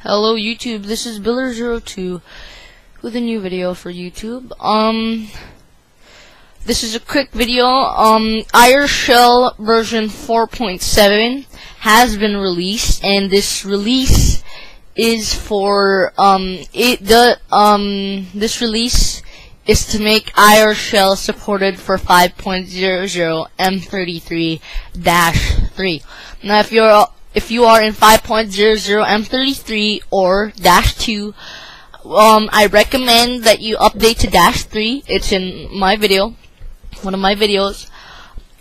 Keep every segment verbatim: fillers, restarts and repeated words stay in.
Hello YouTube, this is Biller zero two with a new video for YouTube. Um, this is a quick video. Um, IRShell version four point seven has been released, and this release is for um it the um this release is to make IRShell supported for five point zero zero M thirty-three dash three. Now, if you're If you are in five point zero zero M thirty-three or dash two, um, I recommend that you update to dash three. It's in my video, one of my videos,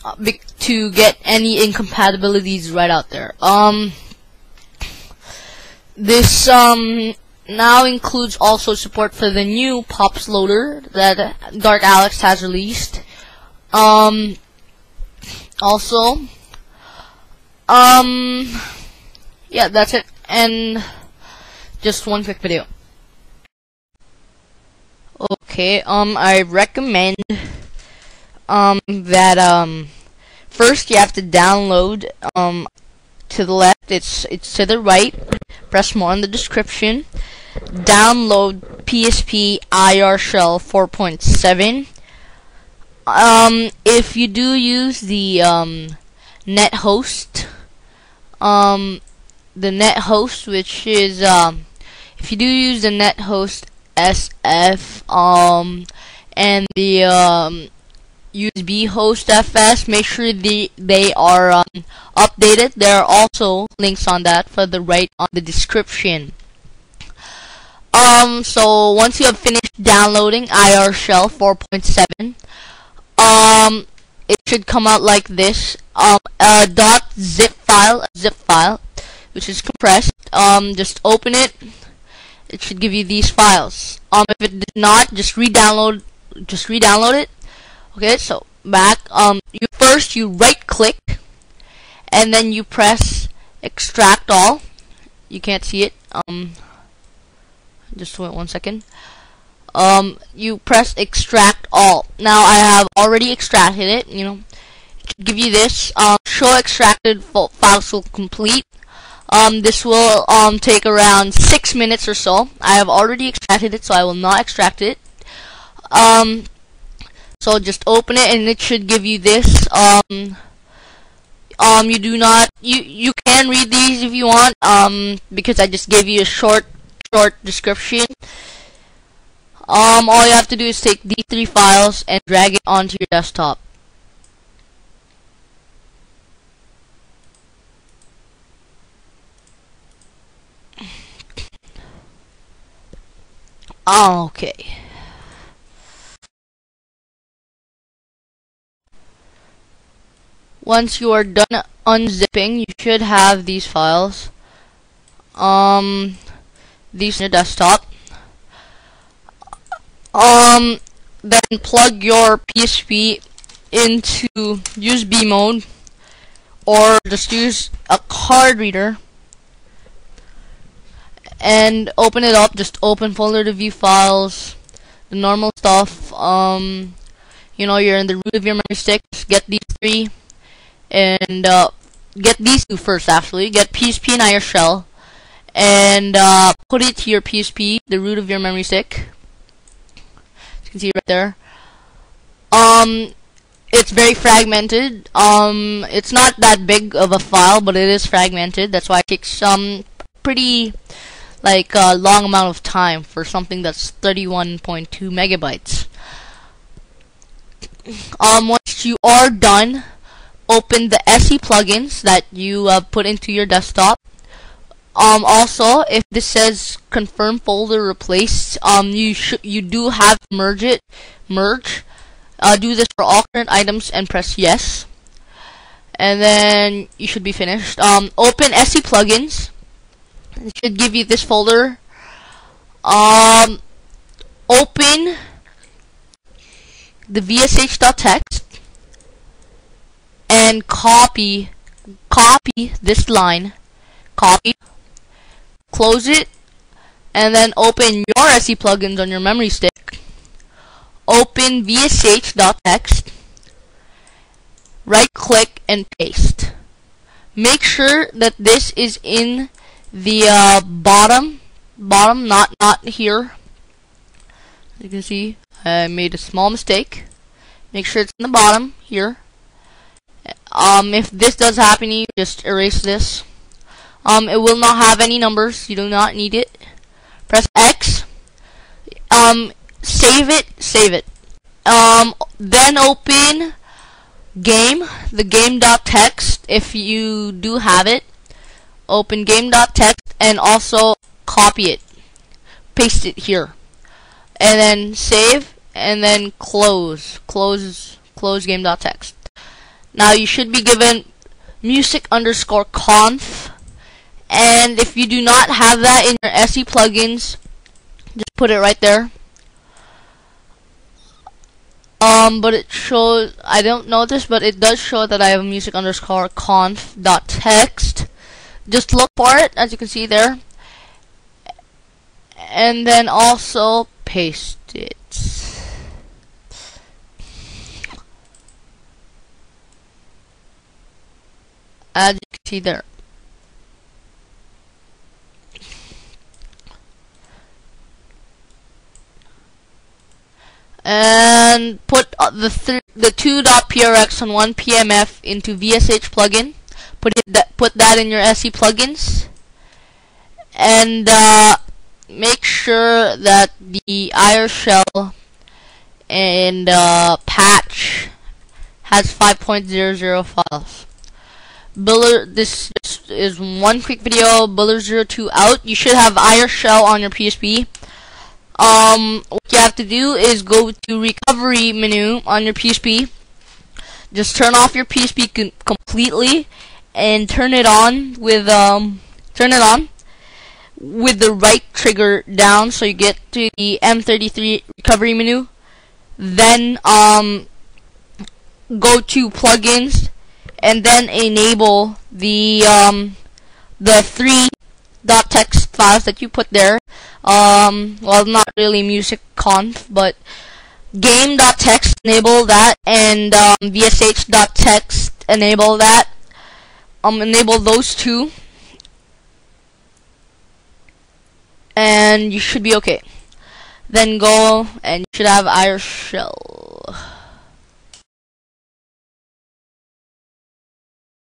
uh, to get any incompatibilities right out there. Um, this um, now includes also support for the new Pops loader that Dark Alex has released. Um, also. Um, yeah, that's it, and just one quick video. Okay, um, I recommend, um, that, um, first you have to download, um, to the left, it's, it's to the right, press more in the description, download P S P IRShell four point seven, um, if you do use the, um, Nethost, Um, the Nethost, which is um, if you do use the Nethost s f um and the um, U S B host f s, make sure the they are um, updated. There are also links on that for the right on the description. Um, so once you have finished downloading IRShell four point seven, um, it should come out like this. Um, a dot zip file, a zip file, which is compressed. Um, just open it. It should give you these files. Um, if it did not, just re-download. Just re-download it. Okay, so back. Um, you first you right-click, and then you press extract all. You can't see it. Um, just wait one second. Um, you press extract all. Now I have already extracted it. You know. Give you this um, show extracted files will complete. Um, this will um, take around six minutes or so. I have already extracted it, so I will not extract it. Um, so just open it, and it should give you this. Um, um, you do not you you can read these if you want. Um, because I just gave you a short short description. Um, all you have to do is take these three files and drag it onto your desktop. Okay. Once you are done unzipping, you should have these files. Um, these in your desktop. Um, then plug your P S P into U S B mode, or just use a card reader. And open it up. Just open folder to view files, the normal stuff. Um, you know, you're in the root of your memory stick. Get these three, and uh, get these two first. Actually, get P S P and IRShell, and uh, put it to your P S P, the root of your memory stick. As you can see right there. Um, it's very fragmented. Um, it's not that big of a file, but it is fragmented. That's why it takes some pretty. Like a uh, long amount of time for something that's thirty-one point two megabytes. Um, once you are done, open the S E plugins that you uh, put into your desktop. Um, also, if this says confirm folder replaced, um, you should you do have to merge it. Merge. Uh, do this for all current items and press yes, and then you should be finished. Um, open S E plugins. It should give you this folder. Um, open the v s h dot t x t and copy, copy this line, copy, close it, and then open your S E plugins on your memory stick. Open v s h dot t x t, right-click and paste. Make sure that this is in the uh, bottom, bottom, not not here. As you can see, I made a small mistake. Make sure it's in the bottom here. Um, if this does happen to you, just erase this. Um, it will not have any numbers. You do not need it. Press X. Um, save it. Save it. Um, then open game, the game dot t x t if you do have it. Open game dot t x t and also copy it. Paste it here. And then save and then close. Close close game dot t x t. Now you should be given music underscore conf. And if you do not have that in your S E plugins, just put it right there. Um, but it shows, I don't know this, but it does show that I have music underscore conf dot text. Just look for it, as you can see there. And then also paste it. As you can see there. And put the th the two dot p r x and one p m f into V S H plugin. Put it th put that in your S E plugins, and uh, make sure that the IRShell and uh, patch has five point zero zero files. Biller, this is one quick video. Biller zero two out. You should have IRShell on your P S P. Um, what you have to do is go to recovery menu on your P S P. Just turn off your P S P completely and turn it on with um turn it on with the right trigger down, so you get to the M thirty-three recovery menu. Then um go to plugins and then enable the um the three dot text files that you put there. Um, well, not really music conf, but game dot t x t enable that, and um, v s h dot t x t enable that. Um, enable those two, and you should be okay. Then go, and you should have IRShell.